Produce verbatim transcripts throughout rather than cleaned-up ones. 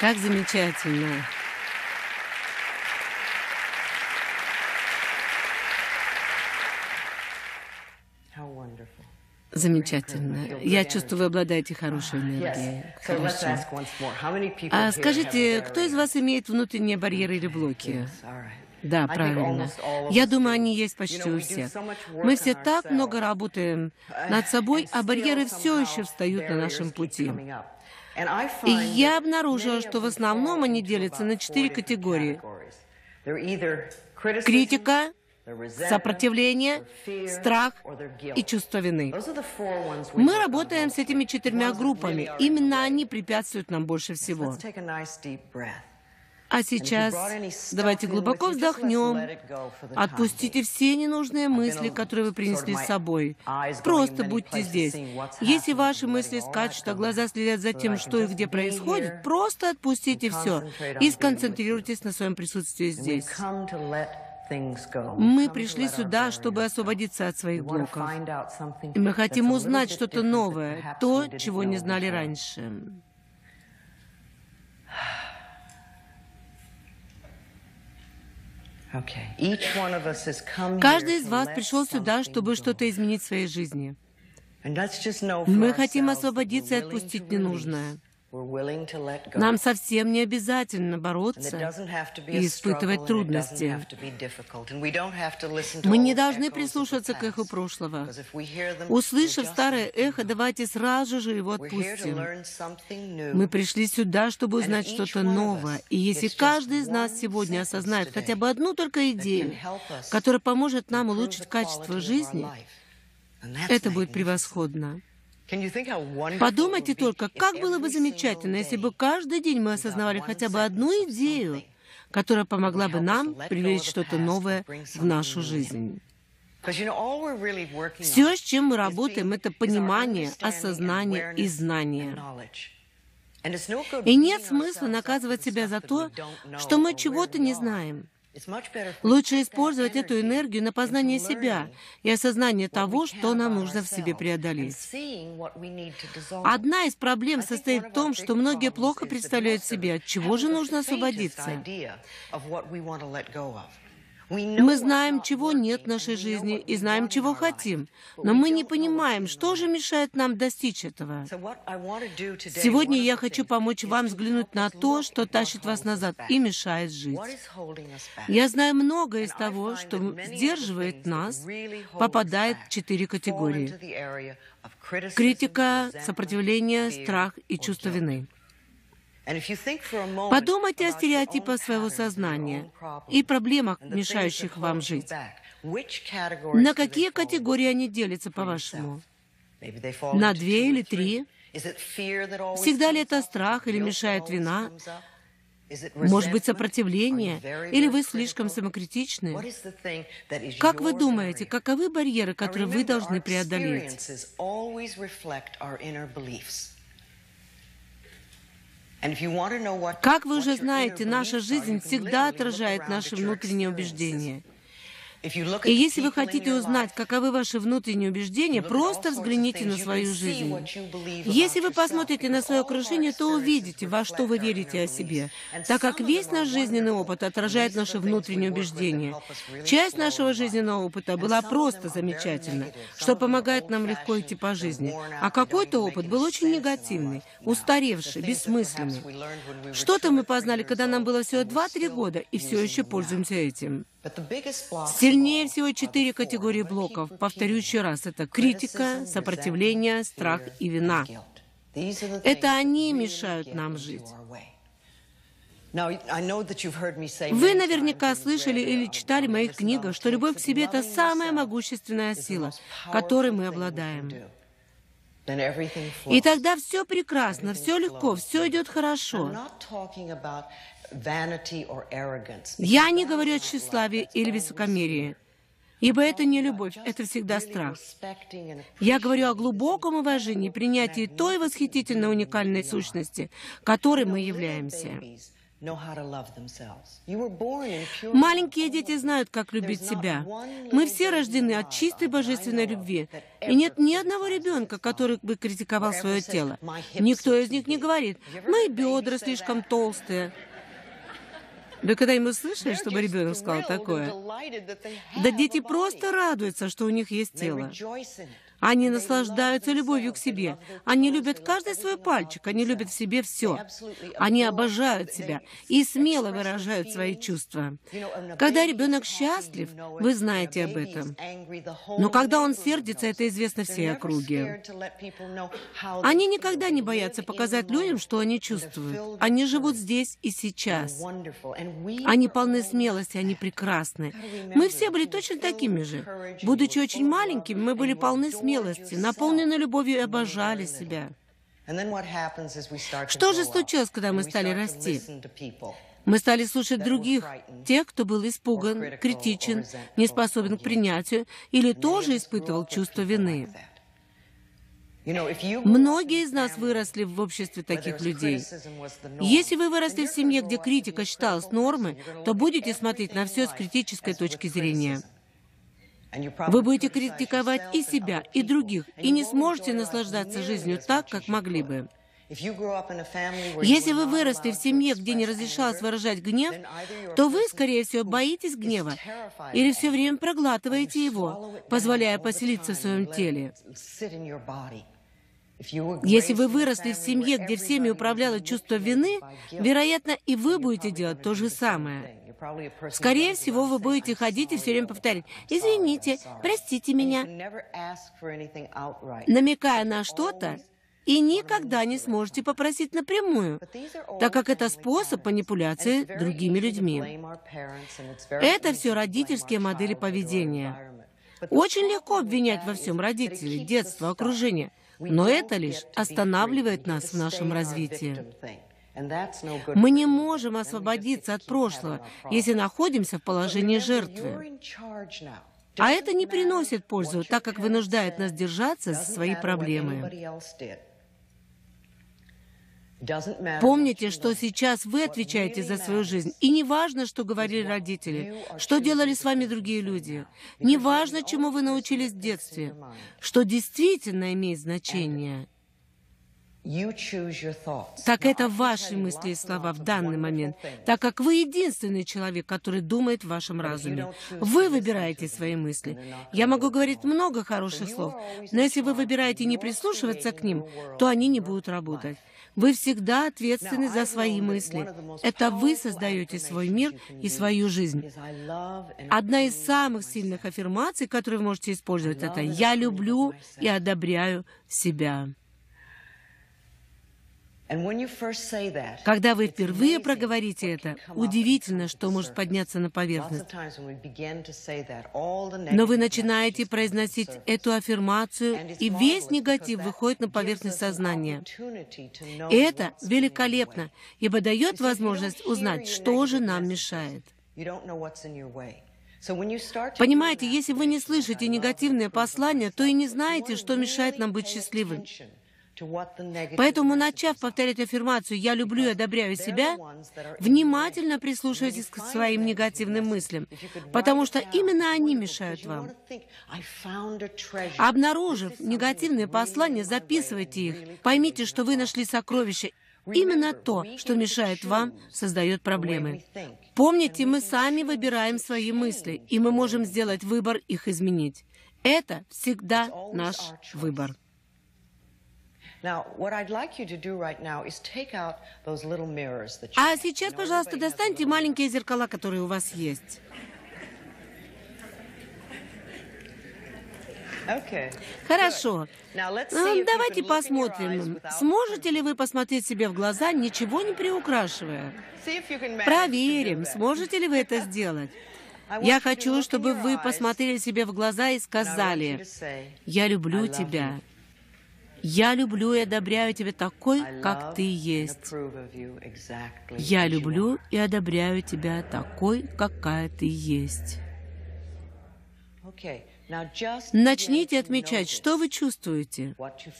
Как замечательно! Замечательно. Я чувствую, вы обладаете хорошей энергией. Хорошей. А скажите, кто из вас имеет внутренние барьеры или блоки? Да, правильно. Я думаю, они есть почти у всех. Мы все так много работаем над собой, а барьеры все еще встают на нашем пути. И я обнаружила, что в основном они делятся на четыре категории. Критика, сопротивление, страх и чувство вины. Мы работаем с этими четырьмя группами. Именно они препятствуют нам больше всего. А сейчас давайте глубоко вздохнем, отпустите все ненужные мысли, которые вы принесли с собой. Просто будьте здесь. Если ваши мысли скачут, а глаза следят за тем, что и где происходит, просто отпустите все и сконцентрируйтесь на своем присутствии здесь. Мы пришли сюда, чтобы освободиться от своих блоков. И мы хотим узнать что-то новое, то, чего не знали раньше. Каждый из вас пришел сюда, чтобы что-то изменить в своей жизни. Мы хотим освободиться и отпустить ненужное. Нам совсем не обязательно бороться и испытывать трудности. Мы не должны прислушиваться к эху прошлого. Услышав старое эхо, давайте сразу же его отпустим. Мы пришли сюда, чтобы узнать что-то новое. И если каждый из нас сегодня осознает хотя бы одну только идею, которая поможет нам улучшить качество жизни, это будет превосходно. Подумайте только, как было бы замечательно, если бы каждый день мы осознавали хотя бы одну идею, которая помогла бы нам привлечь что-то новое в нашу жизнь. Все, с чем мы работаем, это понимание, осознание и знание. И нет смысла наказывать себя за то, что мы чего-то не знаем. Лучше использовать эту энергию на познание себя и осознание того, что нам нужно в себе преодолеть. Одна из проблем состоит в том, что многие плохо представляют себе, от чего же нужно освободиться. Мы знаем, чего нет в нашей жизни, и знаем, чего хотим, но мы не понимаем, что же мешает нам достичь этого. Сегодня я хочу помочь вам взглянуть на то, что тащит вас назад и мешает жить. Я знаю многое из того, что сдерживает нас, попадает в четыре категории: критика, сопротивление, страх и чувство вины. Подумайте о стереотипах своего сознания и проблемах, мешающих вам жить. На какие категории они делятся, по-вашему? На две или три? Всегда ли это страх или мешает вина? Может быть, сопротивление? Или вы слишком самокритичны? Как вы думаете, каковы барьеры, которые вы должны преодолеть? Как вы уже знаете, наша жизнь всегда отражает наши внутренние убеждения. И если вы хотите узнать, каковы ваши внутренние убеждения, просто взгляните на свою жизнь. Если вы посмотрите на свое окружение, то увидите, во что вы верите о себе, так как весь наш жизненный опыт отражает наши внутренние убеждения. Часть нашего жизненного опыта была просто замечательна, что помогает нам легко идти по жизни, а какой-то опыт был очень негативный, устаревший, бессмысленный. Что-то мы познали, когда нам было всего два-три года, и все еще пользуемся этим. Сильнее всего четыре категории блоков, повторю еще раз, это критика, сопротивление, страх и вина. Это они мешают нам жить. Вы наверняка слышали или читали в моих книгах, что любовь к себе – это самая могущественная сила, которой мы обладаем. И тогда все прекрасно, все легко, все идет хорошо. Я не говорю о тщеславии или высокомерии, ибо это не любовь, это всегда страх. Я говорю о глубоком уважении, принятии той восхитительно уникальной сущности, которой мы являемся. Маленькие дети знают, как любить себя. Мы все рождены от чистой божественной любви. И нет ни одного ребенка, который бы критиковал свое тело. Никто из них не говорит: «Мои бедра слишком толстые». Вы когда-нибудь слышали, чтобы ребенок сказал такое? Да дети просто радуются, что у них есть тело. Они наслаждаются любовью к себе. Они любят каждый свой пальчик. Они любят в себе все. Они обожают себя и смело выражают свои чувства. Когда ребенок счастлив, вы знаете об этом. Но когда он сердится, это известно всей округе. Они никогда не боятся показать людям, что они чувствуют. Они живут здесь и сейчас. Они полны смелости, они прекрасны. Мы все были точно такими же. Будучи очень маленькими, мы были полны смелости. Милости, наполнены любовью и обожали себя. Что же случилось, когда мы стали расти? Мы стали слушать других, тех, кто был испуган, критичен, не способен к принятию или тоже испытывал чувство вины. Многие из нас выросли в обществе таких людей. Если вы выросли в семье, где критика считалась нормой, то будете смотреть на все с критической точки зрения. Вы будете критиковать и себя, и других, и не сможете наслаждаться жизнью так, как могли бы. Если вы выросли в семье, где не разрешалось выражать гнев, то вы, скорее всего, боитесь гнева или все время проглатываете его, позволяя поселиться в своем теле. Если вы выросли в семье, где всеми управляло чувство вины, вероятно, и вы будете делать то же самое. Скорее всего, вы будете ходить и все время повторять: «Извините, простите меня», намекая на что-то, и никогда не сможете попросить напрямую, так как это способ манипуляции другими людьми. Это все родительские модели поведения. Очень легко обвинять во всем родителей, детство, окружение, но это лишь останавливает нас в нашем развитии. Мы не можем освободиться от прошлого, если находимся в положении жертвы. А это не приносит пользу, так как вынуждает нас держаться за свои проблемы. Помните, что сейчас вы отвечаете за свою жизнь, и не важно, что говорили родители, что делали с вами другие люди, не важно, чему вы научились в детстве, что действительно имеет значение. Так это ваши мысли и слова в данный момент, так как вы единственный человек, который думает в вашем разуме. Вы выбираете свои мысли. Я могу говорить много хороших слов, но если вы выбираете не прислушиваться к ним, то они не будут работать. Вы всегда ответственны за свои мысли. Это вы создаете свой мир и свою жизнь. Одна из самых сильных аффирмаций, которые вы можете использовать, это «Я люблю и одобряю себя». Когда вы впервые проговорите это, удивительно, что может подняться на поверхность. Но вы начинаете произносить эту аффирмацию, и весь негатив выходит на поверхность сознания. И это великолепно, ибо дает возможность узнать, что же нам мешает. Понимаете, если вы не слышите негативные послания, то и не знаете, что мешает нам быть счастливым. Поэтому, начав повторять аффирмацию «Я люблю и одобряю себя», внимательно прислушивайтесь к своим негативным мыслям, потому что именно они мешают вам. Обнаружив негативные послания, записывайте их. Поймите, что вы нашли сокровище. Именно то, что мешает вам, создает проблемы. Помните, мы сами выбираем свои мысли, и мы можем сделать выбор их изменить. Это всегда наш выбор. А сейчас, пожалуйста, достаньте маленькие зеркала, которые у вас есть. Хорошо. Ну, давайте посмотрим, сможете ли вы посмотреть себе в глаза, ничего не приукрашивая. Проверим, сможете ли вы это сделать. Я хочу, чтобы вы посмотрели себе в глаза и сказали: «Я люблю тебя». Я люблю и одобряю тебя такой, как ты есть. Я люблю и одобряю тебя такой, какая ты есть. Начните отмечать, что вы чувствуете.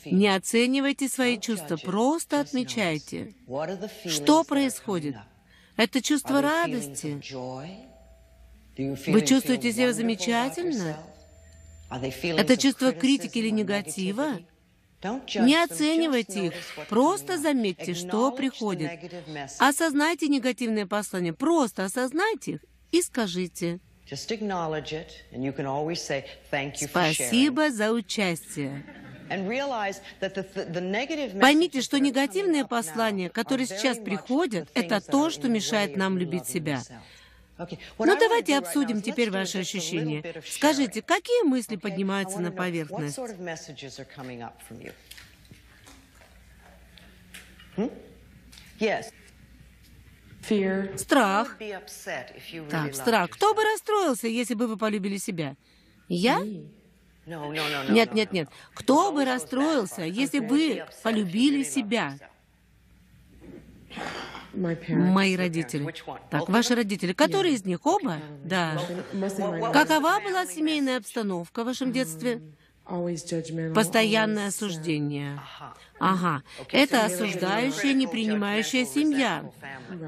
Не оценивайте свои чувства, просто отмечайте. Что происходит? Это чувство радости? Вы чувствуете себя замечательно? Это чувство критики или негатива? Не оценивайте их, просто заметьте, что приходит. Осознайте негативные послания, просто осознайте их и скажите: «Спасибо за участие». Поймите, что негативные послания, которые сейчас приходят, это то, что мешает нам любить себя. Ну, давайте обсудим теперь ваши ощущения. Скажите, какие мысли поднимаются на поверхность? Страх. Так, страх. Кто бы расстроился, если бы вы полюбили себя? Я? Нет, нет, нет. Кто бы расстроился, если бы вы полюбили себя? Мои родители. Так, ваши родители. Которые из них? Оба? Да. Какова была семейная обстановка в вашем детстве? Постоянное осуждение. Ага. Это осуждающая, не принимающая семья.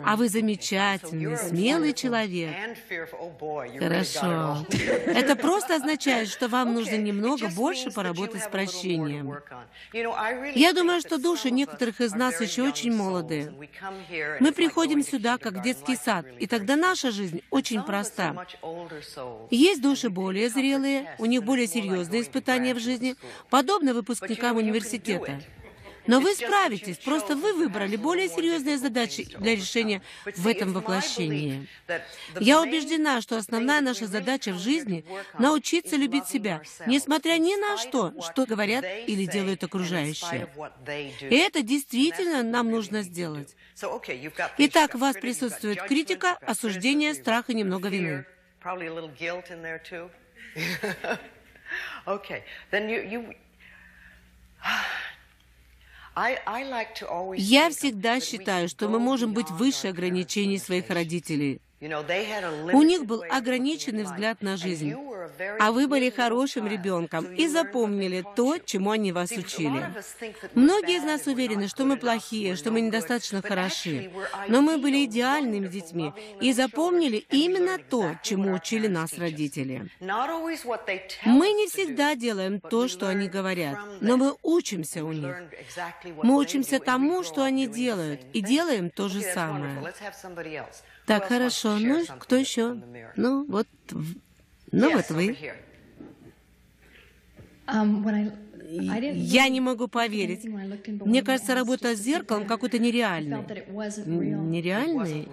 А вы замечательный, смелый человек. Хорошо. Это просто означает, что вам нужно немного больше поработать с прощением. Я думаю, что души некоторых из нас еще очень молоды. Мы приходим сюда, как в детский сад, и тогда наша жизнь очень проста. Есть души более зрелые, у них более серьезные испытания в жизни, подобно выпускникам университета. Но вы справитесь, просто вы выбрали более серьезные задачи для решения в этом воплощении. Я убеждена, что основная наша задача в жизни — научиться любить себя, несмотря ни на что, что говорят или делают окружающие. И это действительно нам нужно сделать. Итак, у вас присутствует критика, осуждение, страх и немного вины. Я всегда считаю, что мы можем быть выше ограничений своих родителей. У них был ограниченный взгляд на жизнь, а вы были хорошим ребенком и запомнили то, чему они вас учили. Многие из нас уверены, что мы плохие, что мы недостаточно хороши, но мы были идеальными детьми и запомнили именно то, чему учили нас родители. Мы не всегда делаем то, что они говорят, но мы учимся у них. Мы учимся тому, что они делают, и делаем то же самое. Так, хорошо. Ну, кто еще? Ну, вот, ну, вот вы. Я не могу поверить. Мне кажется, работа с зеркалом какой-то нереальной. Нереальной?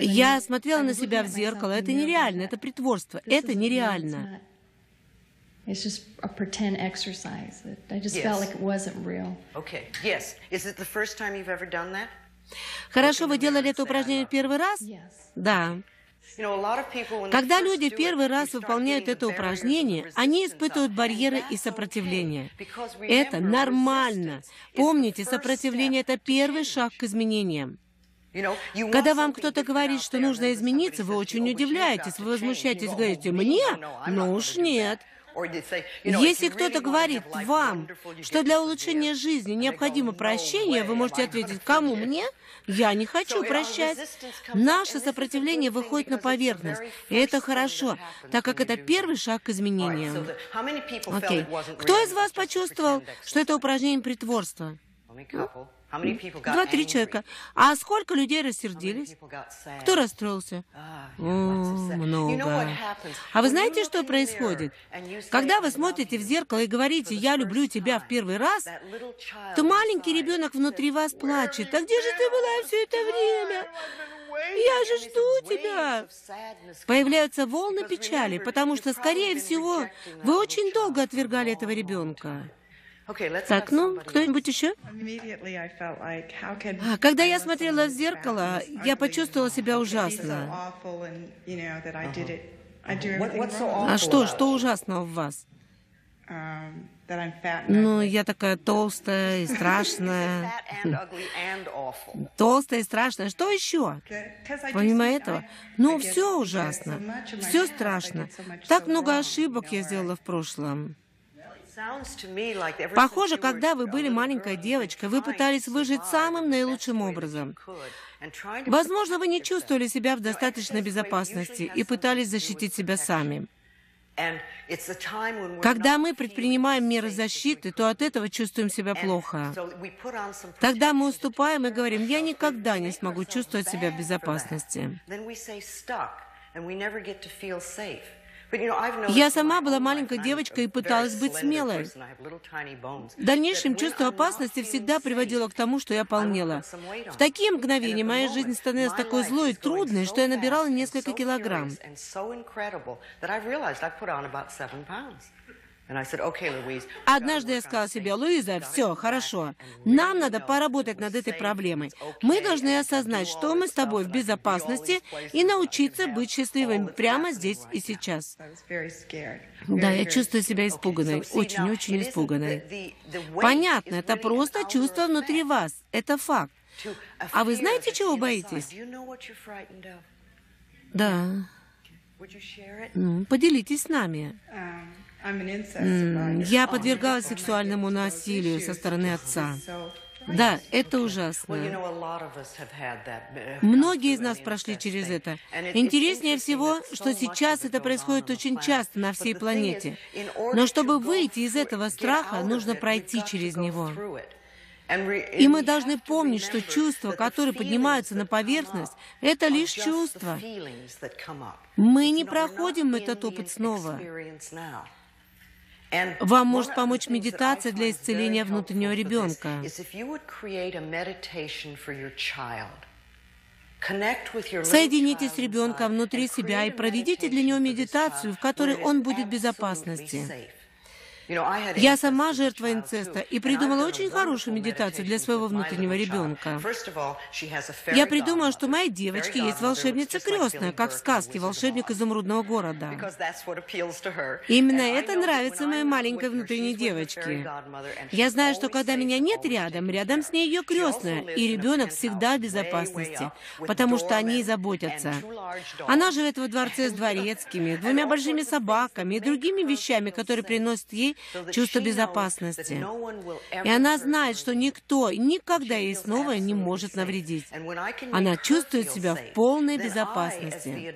Я смотрела на себя в зеркало. Это нереально, это притворство. Это нереально. Хорошо, вы делали это упражнение в первый раз? Да. Когда люди в первый раз выполняют это упражнение, они испытывают барьеры и сопротивление. Это нормально. Помните, сопротивление – это первый шаг к изменениям. Когда вам кто-то говорит, что нужно измениться, вы очень удивляетесь, вы возмущаетесь, говорите: «Мне? Ну уж нет». Если кто-то говорит вам, что для улучшения жизни необходимо прощение, вы можете ответить: «Кому? Мне? Я не хочу прощать». Наше сопротивление выходит на поверхность, и это хорошо, так как это первый шаг к изменениям. Окей. Кто из вас почувствовал, что это упражнение притворства? Два-три человека. А сколько людей рассердились? Кто расстроился? О, много. А вы знаете, что происходит? Когда вы смотрите в зеркало и говорите: «Я люблю тебя» в первый раз, то маленький ребенок внутри вас плачет: «А где же ты была все это время? Я же жду тебя!» Появляются волны печали, потому что, скорее всего, вы очень долго отвергали этого ребенка. Так, ну, кто-нибудь еще? А, когда я смотрела в зеркало, я почувствовала себя ужасно. А что, что ужасного в вас? Ну, я такая толстая и страшная. Толстая и страшная. Что еще? Помимо этого? Ну, все ужасно. Все страшно. Так много ошибок я сделала в прошлом. Похоже, когда вы были маленькой девочкой, вы пытались выжить самым наилучшим образом. Возможно, вы не чувствовали себя в достаточной безопасности и пытались защитить себя сами. Когда мы предпринимаем меры защиты, то от этого чувствуем себя плохо. Тогда мы уступаем и говорим: «Я никогда не смогу чувствовать себя в безопасности». Я сама была маленькой девочкой и пыталась быть смелой. В дальнейшем чувство опасности всегда приводило к тому, что я полнела. В такие мгновения моя жизнь становилась такой злой и трудной, что я набирала несколько килограмм. Однажды я сказала себе: «Луиза, все, хорошо, нам надо поработать над этой проблемой. Мы должны осознать, что мы с тобой в безопасности, и научиться быть счастливыми прямо здесь и сейчас». Да, я чувствую себя испуганной, очень-очень испуганной. Понятно, это просто чувство внутри вас, это факт. А вы знаете, чего боитесь? Да. Ну, поделитесь с нами. Я подвергалась сексуальному насилию со стороны отца. Да, это ужасно. Многие из нас прошли через это. Интереснее всего, что сейчас это происходит очень часто на всей планете. Но чтобы выйти из этого страха, нужно пройти через него. И мы должны помнить, что чувства, которые поднимаются на поверхность, это лишь чувства. Мы не проходим этот опыт снова. Вам может помочь медитация для исцеления внутреннего ребенка. Соединитесь с ребенком внутри себя и проведите для него медитацию, в которой он будет в безопасности. Я сама жертва инцеста и придумала очень хорошую медитацию для своего внутреннего ребенка. Я придумала, что у моей девочки есть волшебница крестная, как в сказке «Волшебник изумрудного города». Именно это нравится моей маленькой внутренней девочке. Я знаю, что когда меня нет рядом, рядом с ней ее крестная, и ребенок всегда в безопасности, потому что они заботятся. Она живет во дворце с дворецкими, двумя большими собаками и другими вещами, которые приносят ей чувство безопасности. И она знает, что никто никогда ей снова не может навредить. Она чувствует себя в полной безопасности.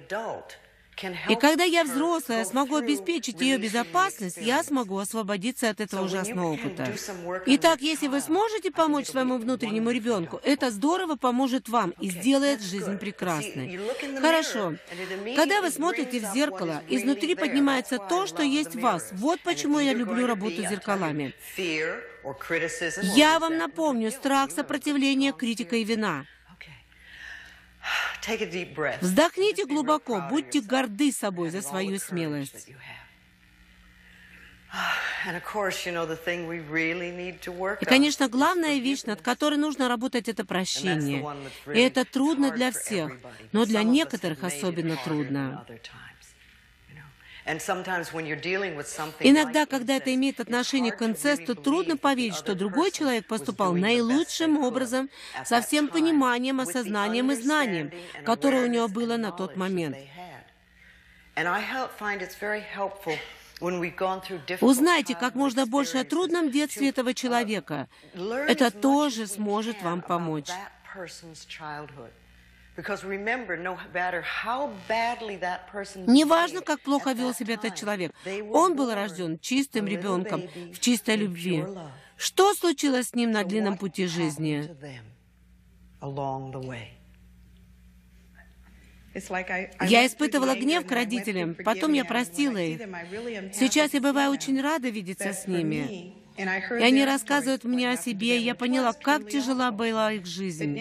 И когда я взрослая, смогу обеспечить ее безопасность, я смогу освободиться от этого ужасного опыта. Итак, если вы сможете помочь своему внутреннему ребенку, это здорово поможет вам и сделает жизнь прекрасной. Хорошо. Когда вы смотрите в зеркало, изнутри поднимается то, что есть в вас. Вот почему я люблю работу с зеркалами. Я вам напомню: страх, сопротивление, критика и вина. Вздохните глубоко, будьте горды собой за свою смелость. И, конечно, главная вещь, над которой нужно работать, это прощение. И это трудно для всех, но для некоторых особенно трудно. Иногда, когда это имеет отношение к инцесту, трудно поверить, что другой человек поступал наилучшим образом, со всем пониманием, осознанием и знанием, которое у него было на тот момент. Узнайте как можно больше о трудном детстве этого человека. Это тоже сможет вам помочь. Неважно, как плохо вел себя этот человек, он был рожден чистым ребенком, в чистой любви. Что случилось с ним на длинном пути жизни? Я испытывала гнев к родителям, потом я простила их. Сейчас я бываю очень рада видеться с ними. И они рассказывают мне о себе, и я поняла, как тяжела была их жизнь.